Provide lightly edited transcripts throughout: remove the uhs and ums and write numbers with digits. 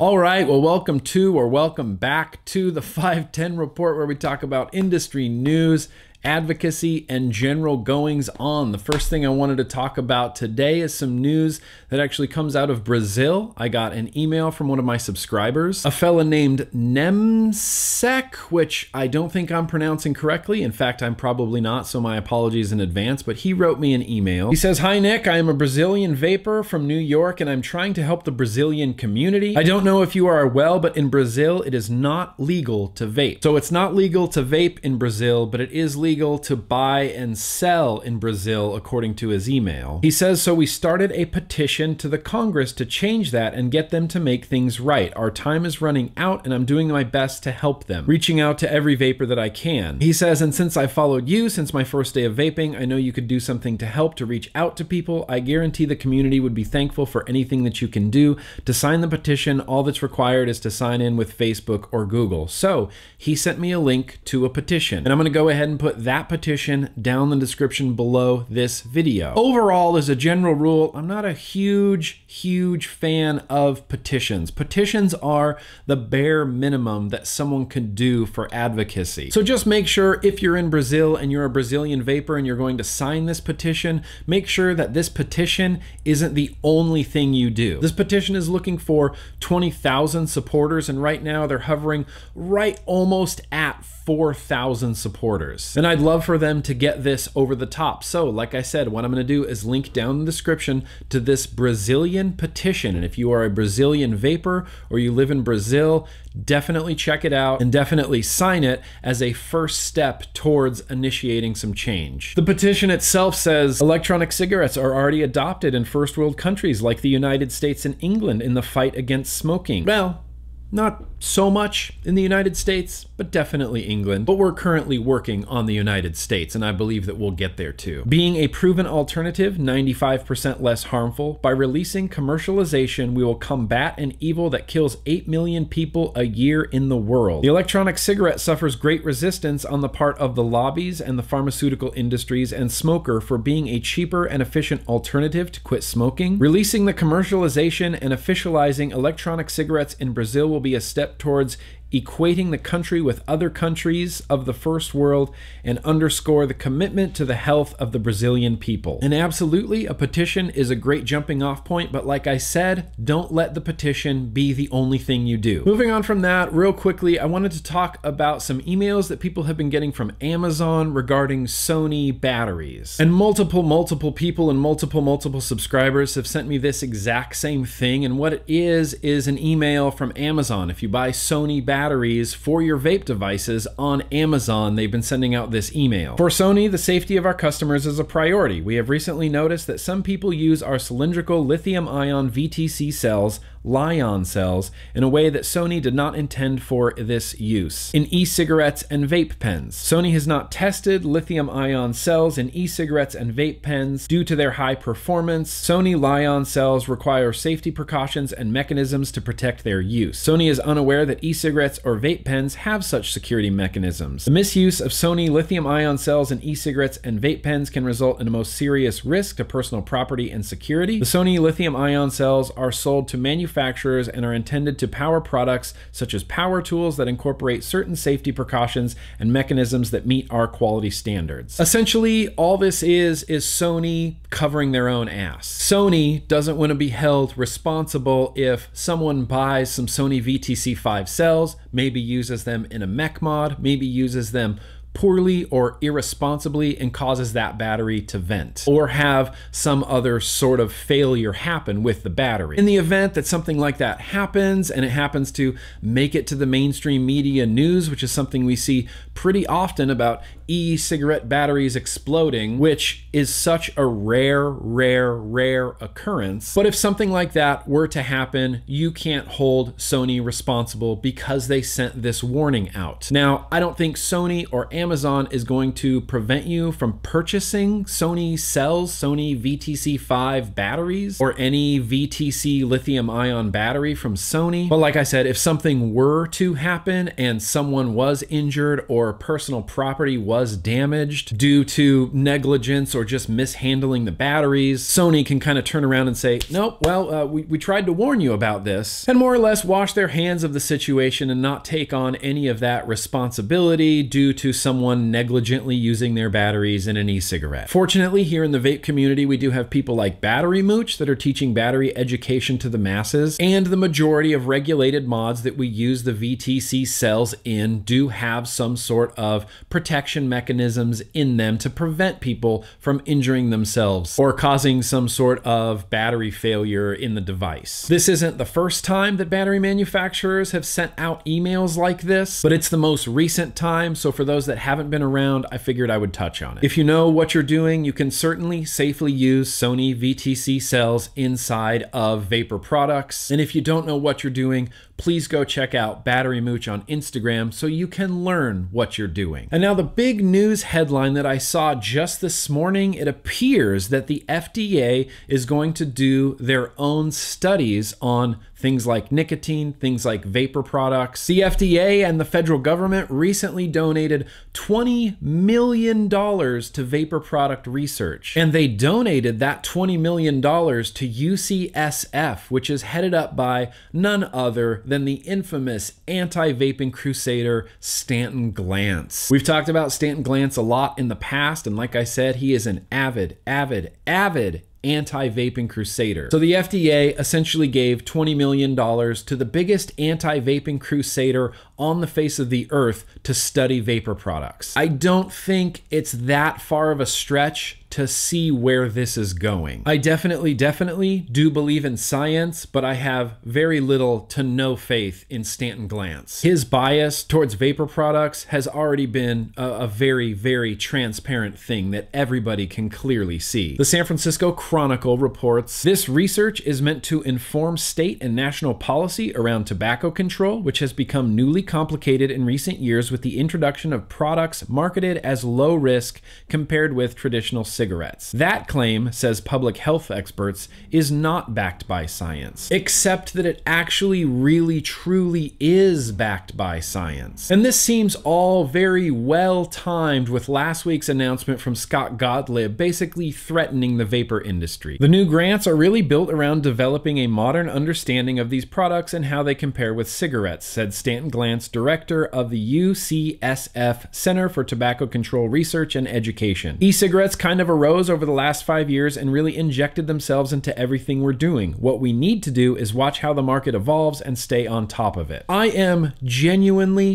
All right, well, welcome back to the 510 Report, where we talk about industry news, advocacy, and general goings on. The first thing I wanted to talk about today is some news that actually comes out of Brazil. I got an email from one of my subscribers, a fella named Nemsek, which I don't think I'm pronouncing correctly. In fact, I'm probably not, so my apologies in advance, but he wrote me an email. He says, "Hi Nick, I am a Brazilian vapor from New York and I'm trying to help the Brazilian community. I don't know if you are well, but in Brazil, it is not legal to vape." So it's not legal to vape in Brazil, but it is legal to buy and sell in Brazil, according to his email. He says, "So we started a petition to the Congress to change that and get them to make things right. Our time is running out and I'm doing my best to help them, reaching out to every vapor that I can." He says, "And since I followed you since my first day of vaping, I know you could do something to help to reach out to people. I guarantee the community would be thankful for anything that you can do. To sign the petition, all that's required is to sign in with Facebook or Google." So he sent me a link to a petition, and I'm going to go ahead and put that petition down in the description below this video. Overall, as a general rule, I'm not a huge fan of petitions. Petitions are the bare minimum that someone could do for advocacy. So just make sure, if you're in Brazil and you're a Brazilian vapor and you're going to sign this petition, make sure that this petition isn't the only thing you do. This petition is looking for 20,000 supporters, and right now they're hovering right almost at 4,000 supporters. And I'd love for them to get this over the top. So like I said, what I'm going to do is link down in the description to this Brazilian petition. And if you are a Brazilian vapor or you live in Brazil, definitely check it out and definitely sign it as a first step towards initiating some change. The petition itself says, "Electronic cigarettes are already adopted in first world countries like the United States and England in the fight against smoking." Well, not so much in the United States, but definitely England. But we're currently working on the United States, and I believe that we'll get there too. "Being a proven alternative, 95% less harmful, by releasing commercialization, we will combat an evil that kills 8 million people a year in the world. The electronic cigarette suffers great resistance on the part of the lobbies and the pharmaceutical industries and smoker for being a cheaper and efficient alternative to quit smoking. Releasing the commercialization and officializing electronic cigarettes in Brazil will be a step towards equating the country with other countries of the first world and underscore the commitment to the health of the Brazilian people." And absolutely, a petition is a great jumping off point, but like I said, don't let the petition be the only thing you do. Moving on from that, real quickly, I wanted to talk about some emails that people have been getting from Amazon regarding Sony batteries. And multiple people and multiple subscribers have sent me this exact same thing, and what it is an email from Amazon. If you buy Sony batteries for your vape devices on Amazon, they've been sending out this email. "For Sony, the safety of our customers is a priority. We have recently noticed that some people use our cylindrical lithium-ion VTC cells, Lion cells, in a way that Sony did not intend for this use, in e-cigarettes and vape pens. Sony has not tested lithium-ion cells in e-cigarettes and vape pens due to their high performance. Sony Lion cells require safety precautions and mechanisms to protect their use. Sony is unaware that e-cigarettes or vape pens have such security mechanisms. The misuse of Sony lithium-ion cells in e-cigarettes and vape pens can result in the most serious risk to personal property and security. The Sony lithium-ion cells are sold to manufacturers and are intended to power products such as power tools that incorporate certain safety precautions and mechanisms that meet our quality standards." Essentially, all this is Sony covering their own ass. Sony doesn't want to be held responsible if someone buys some Sony VTC5 cells, maybe uses them in a mech mod, maybe uses them poorly or irresponsibly and causes that battery to vent or have some other sort of failure happen with the battery. In the event that something like that happens, and it happens to make it to the mainstream media news, which is something we see pretty often about e-cigarette batteries exploding, which is such a rare occurrence. But if something like that were to happen, you can't hold Sony responsible because they sent this warning out. Now, I don't think Sony or Amazon Amazon is going to prevent you from purchasing Sony cells, Sony VTC5 batteries, or any VTC lithium-ion battery from Sony. But like I said, if something were to happen and someone was injured or personal property was damaged due to negligence or just mishandling the batteries, Sony can kind of turn around and say, nope, well, we tried to warn you about this, and more or less wash their hands of the situation and not take on any of that responsibility due to someone negligently using their batteries in an e-cigarette. Fortunately, here in the vape community, we do have people like Battery Mooch that are teaching battery education to the masses, and the majority of regulated mods that we use the VTC cells in do have some sort of protection mechanisms in them to prevent people from injuring themselves or causing some sort of battery failure in the device. This isn't the first time that battery manufacturers have sent out emails like this, but it's the most recent time, so for those that haven't been around, I figured I would touch on it. If you know what you're doing, you can certainly safely use Sony VTC cells inside of vapor products, and if you don't know what you're doing, please go check out Battery Mooch on Instagram so you can learn what you're doing. And now the big news headline that I saw just this morning, it appears that the FDA is going to do their own studies on things like nicotine, things like vapor products. The FDA and the federal government recently donated $20 million to vapor product research. And they donated that $20 million to UCSF, which is headed up by none other than the infamous anti-vaping crusader, Stanton Glantz. We've talked about Stanton Glantz a lot in the past, and like I said, he is an avid anti-vaping crusader. So the FDA essentially gave $20 million to the biggest anti-vaping crusader on the face of the earth to study vapor products. I don't think it's that far of a stretch to see where this is going. I definitely do believe in science, but I have very little to no faith in Stanton Glantz. His bias towards vapor products has already been a very transparent thing that everybody can clearly see. The San Francisco Chronicle reports, this research is meant to inform state and national policy around tobacco control, which has become newly complicated in recent years with the introduction of products marketed as low risk compared with traditional cigarettes. That claim, says public health experts, is not backed by science, except that it actually really truly is backed by science. And this seems all very well timed with last week's announcement from Scott Gottlieb basically threatening the vapor industry. The new grants are really built around developing a modern understanding of these products and how they compare with cigarettes, said Stanton Glantz, director of the UCSF Center for Tobacco Control Research and Education. E-cigarettes kind of arose over the last 5 years and really injected themselves into everything we're doing. What we need to do is watch how the market evolves and stay on top of it. I am genuinely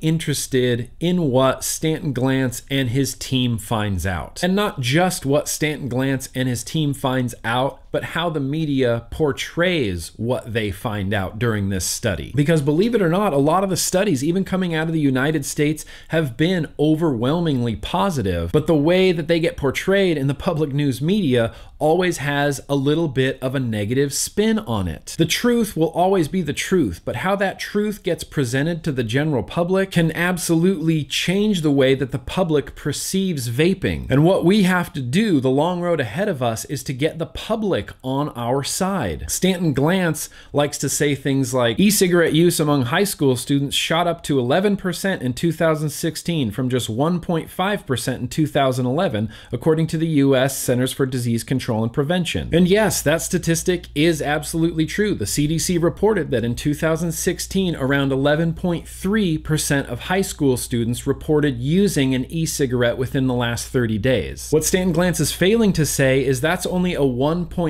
interested in what Stanton Glantz and his team finds out. And not just what Stanton Glantz and his team finds out, but how the media portrays what they find out during this study. Because believe it or not, a lot of the studies, even coming out of the United States, have been overwhelmingly positive, but the way that they get portrayed in the public news media always has a little bit of a negative spin on it. The truth will always be the truth, but how that truth gets presented to the general public can absolutely change the way that the public perceives vaping. And what we have to do, the long road ahead of us, is to get the public on our side. Stanton Glantz likes to say things like, e-cigarette use among high school students shot up to 11% in 2016 from just 1.5% in 2011, according to the U.S. Centers for Disease Control and Prevention. And yes, that statistic is absolutely true. The CDC reported that in 2016, around 11.3% of high school students reported using an e-cigarette within the last 30 days. What Stanton Glantz is failing to say is that's only a 1.5%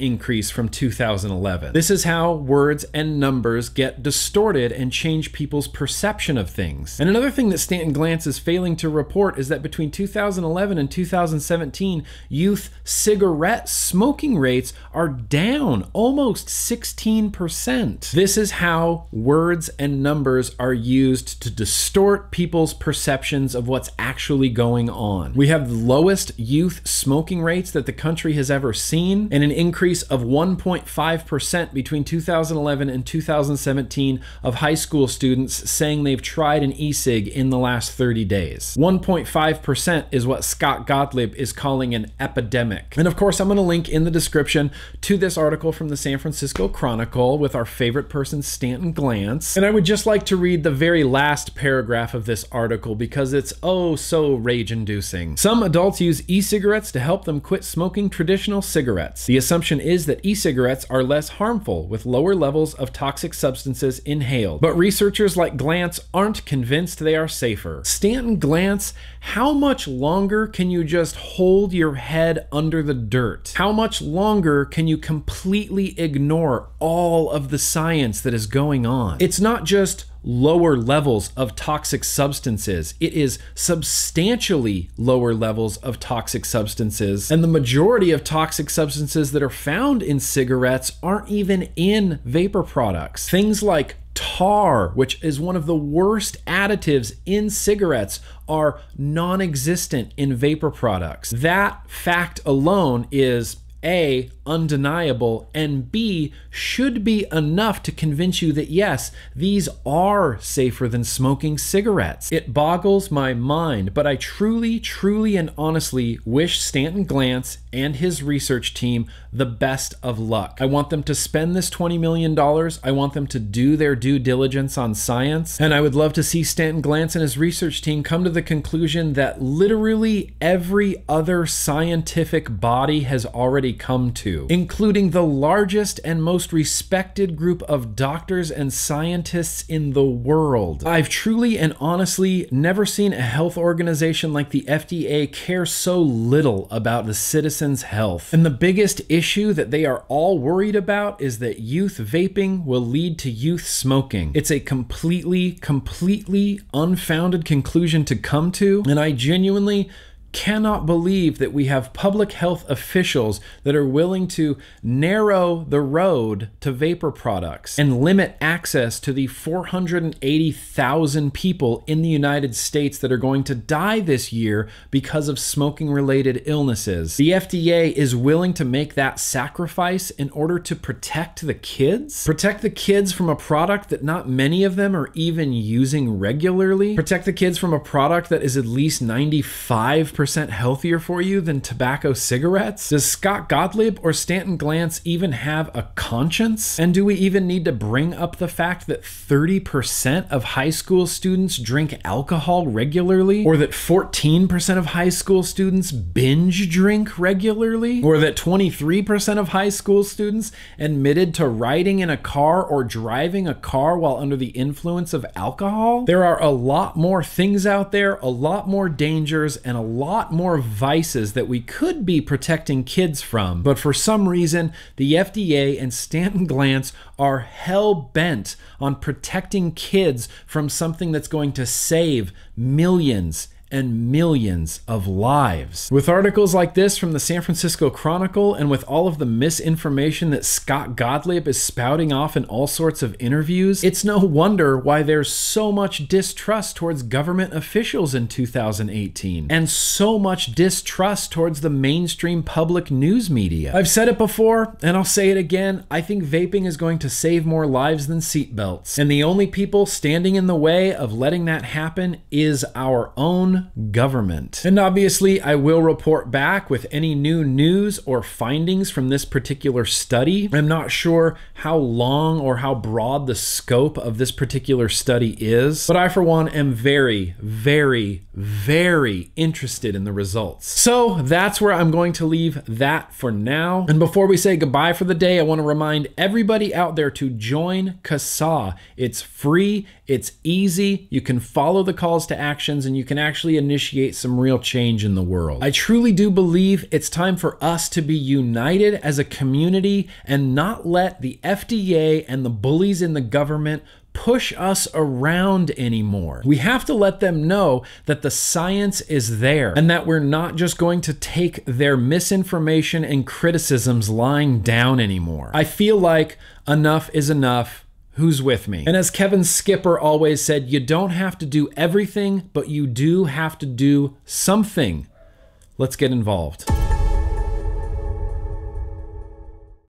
increase from 2011. This is how words and numbers get distorted and change people's perception of things. And another thing that Stanton Glantz is failing to report is that between 2011 and 2017, youth cigarette smoking rates are down almost 16%. This is how words and numbers are used to distort people's perceptions of what's actually going on. We have the lowest youth smoking rates that the country has ever seen, and an increase of 1.5% between 2011 and 2017 of high school students saying they've tried an e-cig in the last 30 days. 1.5% is what Scott Gottlieb is calling an epidemic. And of course, I'm going to link in the description to this article from the San Francisco Chronicle with our favorite person, Stanton Glantz. And I would just like to read the very last paragraph of this article because it's oh so rage-inducing. Some adults use e-cigarettes to help them quit smoking traditional cigarettes. The assumption is that e-cigarettes are less harmful with lower levels of toxic substances inhaled. But researchers like Glantz aren't convinced they are safer. Stanton Glantz, how much longer can you just hold your head under the dirt? How much longer can you completely ignore all of the science that is going on? It's not just lower levels of toxic substances. It is substantially lower levels of toxic substances. And the majority of toxic substances that are found in cigarettes aren't even in vapor products. Things like tar, which is one of the worst additives in cigarettes, are non-existent in vapor products. That fact alone is A, undeniable, and B, should be enough to convince you that yes, these are safer than smoking cigarettes. It boggles my mind, but I truly, truly, and honestly wish Stanton Glantz and his research team the best of luck. I want them to spend this $20 million. I want them to do their due diligence on science. And I would love to see Stanton Glantz and his research team come to the conclusion that literally every other scientific body has already come to, including the largest and most respected group of doctors and scientists in the world. I've truly and honestly never seen a health organization like the FDA care so little about the citizens' health. And the biggest issue that they are all worried about is that youth vaping will lead to youth smoking. It's a completely, completely unfounded conclusion to come to, and I genuinely cannot believe that we have public health officials that are willing to narrow the road to vapor products and limit access to the 480,000 people in the United States that are going to die this year because of smoking-related illnesses. The FDA is willing to make that sacrifice in order to protect the kids? Protect the kids from a product that not many of them are even using regularly? Protect the kids from a product that is at least 95% healthier for you than tobacco cigarettes? Does Scott Gottlieb or Stanton Glantz even have a conscience? And do we even need to bring up the fact that 30% of high school students drink alcohol regularly? Or that 14% of high school students binge drink regularly? Or that 23% of high school students admitted to riding in a car or driving a car while under the influence of alcohol? There are a lot more things out there, a lot more dangers, and a lot more vices that we could be protecting kids from. But for some reason, the FDA and Stanton Glantz are hell-bent on protecting kids from something that's going to save millions and millions of lives. With articles like this from the San Francisco Chronicle, and with all of the misinformation that Scott Gottlieb is spouting off in all sorts of interviews, it's no wonder why there's so much distrust towards government officials in 2018, and so much distrust towards the mainstream public news media. I've said it before, and I'll say it again, I think vaping is going to save more lives than seatbelts. And the only people standing in the way of letting that happen is our own government. And obviously, I will report back with any new news or findings from this particular study. I'm not sure how long or how broad the scope of this particular study is, but I, for one, am very, very, very interested in the results. So that's where I'm going to leave that for now. And before we say goodbye for the day, I want to remind everybody out there to join CASA. It's free, it's easy, you can follow the calls to actions, and you can actually initiate some real change in the world. I truly do believe it's time for us to be united as a community and not let the FDA and the bullies in the government push us around anymore. We have to let them know that the science is there and that we're not just going to take their misinformation and criticisms lying down anymore. I feel like enough is enough. Who's with me? And as Kevin Skipper always said, you don't have to do everything, but you do have to do something. Let's get involved.